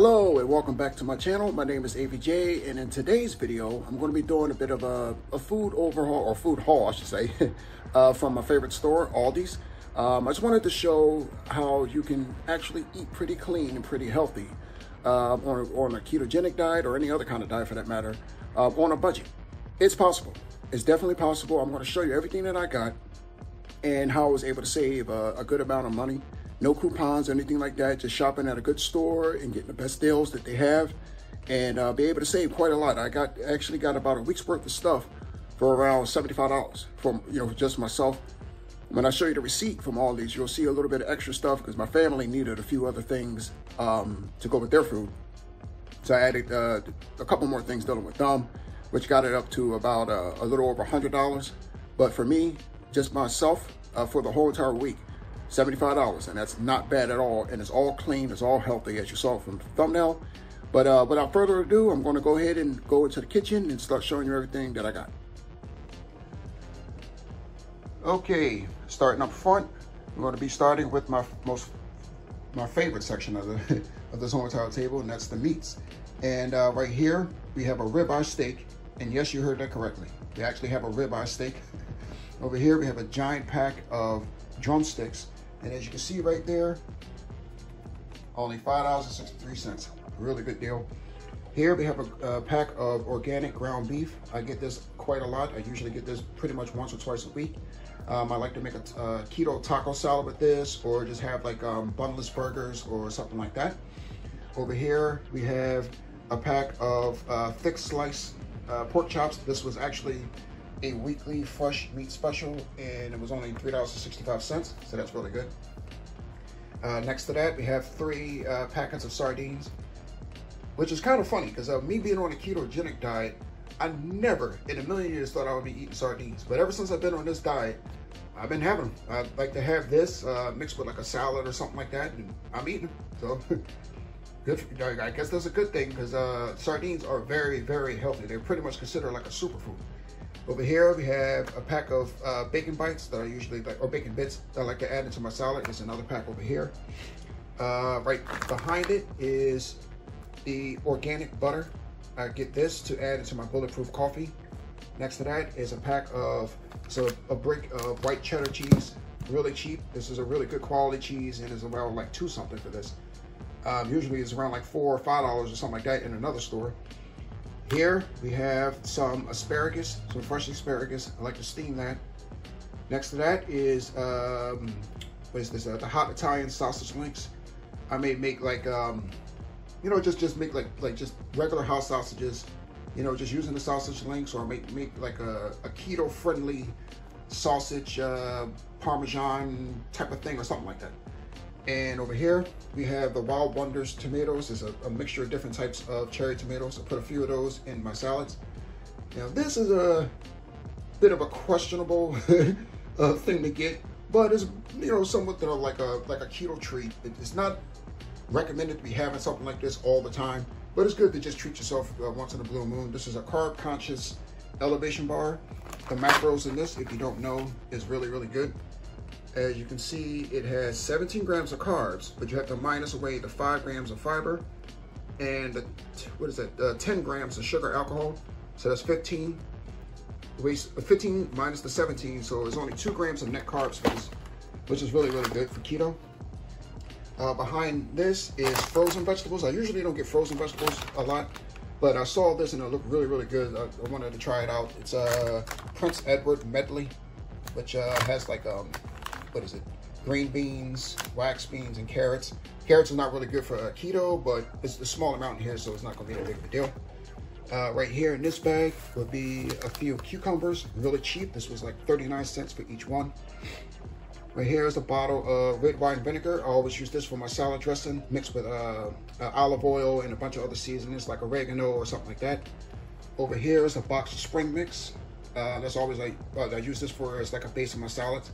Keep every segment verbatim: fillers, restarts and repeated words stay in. Hello and welcome back to my channel. My name is A V J, and in today's video I'm going to be doing a bit of a, a food overhaul, or food haul I should say, uh, from my favorite store, Aldi's. Um, I just wanted to show how you can actually eat pretty clean and pretty healthy uh, on, a, on a ketogenic diet, or any other kind of diet for that matter, uh, on a budget. It's possible. It's definitely possible. I'm going to show you everything that I got and how I was able to save a, a good amount of money. No coupons or anything like that, just shopping at a good store and getting the best deals that they have, and uh, be able to save quite a lot. I got actually got about a week's worth of stuff for around seventy-five dollars from, you know, just myself. When I show you the receipt from all these, you'll see a little bit of extra stuff because my family needed a few other things um, to go with their food. So I added uh, a couple more things dealing with them, which got it up to about uh, a little over one hundred dollars. But for me, just myself, uh, for the whole entire week, seventy-five dollars, and that's not bad at all, and it's all clean, it's all healthy, as you saw from the thumbnail. But uh, without further ado, I'm going to go ahead and go into the kitchen and start showing you everything that I got. Okay, starting up front, I'm going to be starting with my most my favorite section of the of this whole entire table, and that's the meats. And uh, right here we have a ribeye steak, and yes, you heard that correctly, we actually have a ribeye steak. Over here we have a giant pack of drumsticks. And as you can see right there, only five dollars and sixty-three cents. Really good deal. Here we have a, a pack of organic ground beef. I get this quite a lot. I usually get this pretty much once or twice a week. Um, I like to make a, a keto taco salad with this, or just have like um, bunless burgers or something like that. Over here we have a pack of uh, thick sliced uh, pork chops. This was actually a weekly fresh meat special, and it was only three dollars and sixty-five cents, so that's really good. Uh, next to that, we have three uh, packets of sardines, which is kind of funny because uh, me being on a ketogenic diet, I never in a million years thought I would be eating sardines, but ever since I've been on this diet, I've been having them. I like to have this uh, mixed with like a salad or something like that, and I'm eating them. So good for, I guess that's a good thing, because uh, sardines are very, very healthy. They're pretty much considered like a superfood. Over here, we have a pack of uh, bacon bites that I usually like, or bacon bits that I like to add into my salad. There's another pack over here. Uh, right behind it is the organic butter. I get this to add into my Bulletproof coffee. Next to that is a pack of, so a brick of white cheddar cheese, really cheap. This is a really good quality cheese, and it's around like two something for this. Um, usually it's around like four or five dollars or something like that in another store. Here we have some asparagus, some fresh asparagus. I like to steam that. Next to that is, um, what is this? Uh, the hot Italian sausage links. I may make like, um, you know, just just make like like just regular hot sausages, you know, just using the sausage links, or make make like a, a keto friendly sausage uh, parmesan type of thing, or something like that. And over here, we have the Wild Wonders tomatoes. It's a, a mixture of different types of cherry tomatoes. I put a few of those in my salads. Now, this is a bit of a questionable uh, thing to get, but it's, you know, somewhat of like a, like a keto treat. It's not recommended to be having something like this all the time, but it's good to just treat yourself uh, once in a blue moon. This is a carb-conscious Elevation bar. The macros in this, if you don't know, is really, really good. As you can see, it has seventeen grams of carbs, but you have to minus away the five grams of fiber and the, what is that, uh, ten grams of sugar alcohol. So that's fifteen. fifteen minus the seventeen, so it's only two grams of net carbs for this, which is really, really good for keto. Uh, behind this is frozen vegetables. I usually don't get frozen vegetables a lot, but I saw this and it looked really, really good. I, I wanted to try it out. It's uh, Prince Edward Medley, which uh, has like um. what is it? Green beans, wax beans, and carrots. Carrots are not really good for uh, keto, but it's a small amount in here, so it's not going to be a big of a deal. Uh, right here in this bag would be a few cucumbers, really cheap. This was like thirty-nine cents for each one. Right here is a bottle of red wine vinegar. I always use this for my salad dressing, mixed with uh, uh, olive oil and a bunch of other seasonings like oregano or something like that. Over here is a box of spring mix. Uh, that's always like, uh, I use this for as like a base of my salads.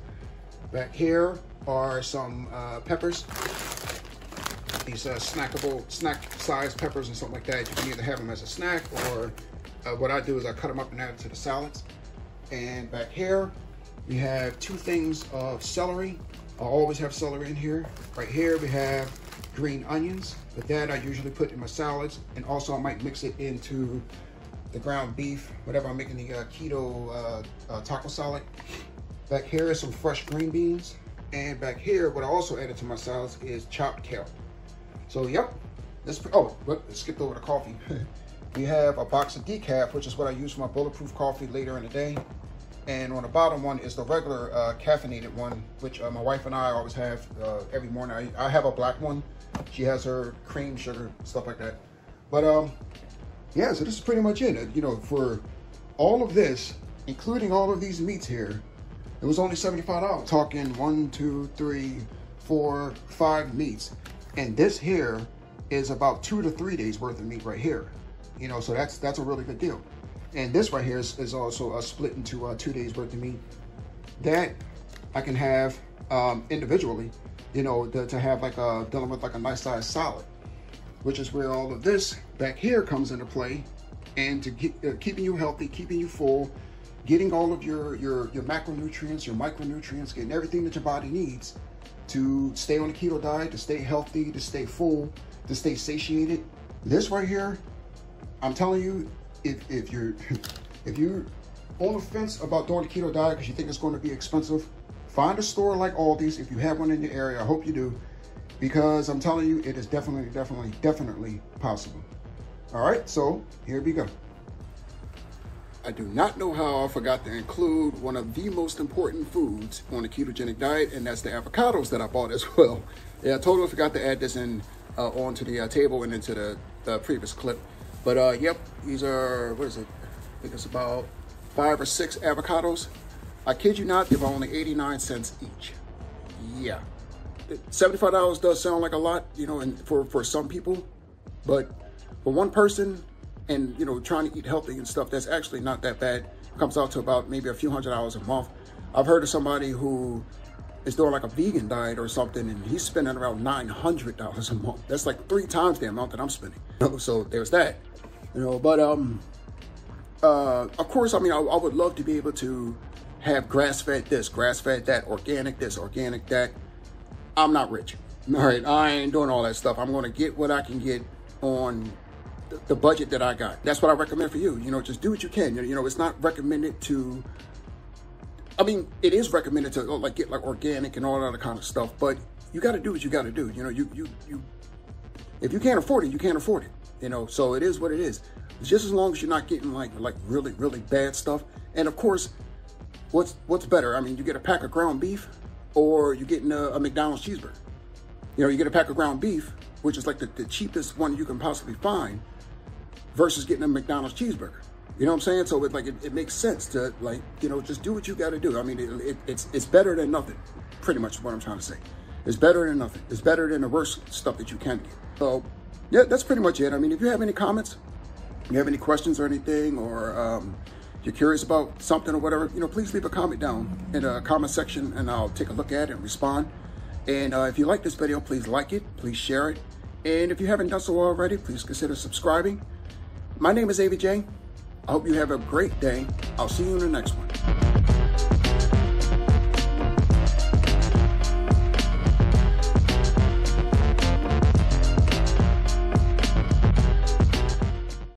Back here are some uh, peppers. These uh, snackable, snack-sized peppers and something like that. You can either have them as a snack, or uh, what I do is I cut them up and add them to the salads. And back here, we have two things of celery. I always have celery in here. Right here, we have green onions, but that I usually put in my salads, and also I might mix it into the ground beef, whatever I'm making the uh, keto uh, uh, taco salad. Back here is some fresh green beans, and back here, what I also added to my salads is chopped kale. So, yep, let's, oh, skipped over the coffee. We have a box of decaf, which is what I use for my Bulletproof coffee later in the day. And on the bottom one is the regular uh, caffeinated one, which uh, my wife and I always have uh, every morning. I, I have a black one. She has her cream, sugar, stuff like that. But um, yeah, so this is pretty much it. You know, for all of this, including all of these meats here, it was only seventy-five dollars. Talking one, two, three, four, five meats. And this here is about two to three days worth of meat right here. You know, so that's that's a really good deal. And this right here is, is also uh, split into uh, two days worth of meat that I can have um, individually, you know, the, to have like a, dealing with like a nice size salad, which is where all of this back here comes into play, and to get, uh, keeping you healthy, keeping you full, getting all of your, your, your macronutrients, your micronutrients, getting everything that your body needs to stay on a keto diet, to stay healthy, to stay full, to stay satiated. This right here, I'm telling you, If, if you're if you're on the fence about doing the keto diet because you think it's going to be expensive, find a store like Aldi's if you have one in your area. I hope you do, because I'm telling you, it is definitely, definitely, definitely possible. All right, so here we go. I do not know how I forgot to include one of the most important foods on a ketogenic diet, and that's the avocados that I bought as well. Yeah, I totally forgot to add this in uh, onto the uh, table and into the, the previous clip. But uh, yep, these are, what is it? I think it's about five or six avocados. I kid you not, they were only eighty-nine cents each. Yeah, seventy-five dollars does sound like a lot, you know, and for, for some people, but for one person and, you know, trying to eat healthy and stuff, that's actually not that bad. It comes out to about maybe a few hundred dollars a month. I've heard of somebody who is doing like a vegan diet or something, and he's spending around nine hundred dollars a month. That's like three times the amount that I'm spending. You know, so there's that. You know, but um, uh, of course, I mean, I, I would love to be able to have grass-fed this, grass-fed that, organic this, organic that. I'm not rich, all right? I ain't doing all that stuff. I'm gonna get what I can get on the, the budget that I got. That's what I recommend for you. You know, just do what you can. You know, it's not recommended to, I mean, it is recommended to like get like organic and all that other kind of stuff, but you gotta do what you gotta do. You know, you, you, you, if you can't afford it, you can't afford it. You know, so it is what it is. Just as long as you're not getting like like really, really bad stuff. And of course, what's what's better? I mean, you get a pack of ground beef, or you're getting a, a McDonald's cheeseburger. You know, you get a pack of ground beef, which is like the, the cheapest one you can possibly find, versus getting a McDonald's cheeseburger. You know what I'm saying? So it like it, it makes sense to like, you know, just do what you got to do. I mean, it, it, it's it's better than nothing. Pretty much what I'm trying to say. It's better than nothing. It's better than the worst stuff that you can get. So. Yeah, that's pretty much it. I mean, if you have any comments, if you have any questions or anything, or um, you're curious about something or whatever, you know, please leave a comment down in the comment section, and I'll take a look at it and respond. And uh, if you like this video, please like it, please share it. And if you haven't done so already, please consider subscribing. My name is A V J. I hope you have a great day. I'll see you in the next one.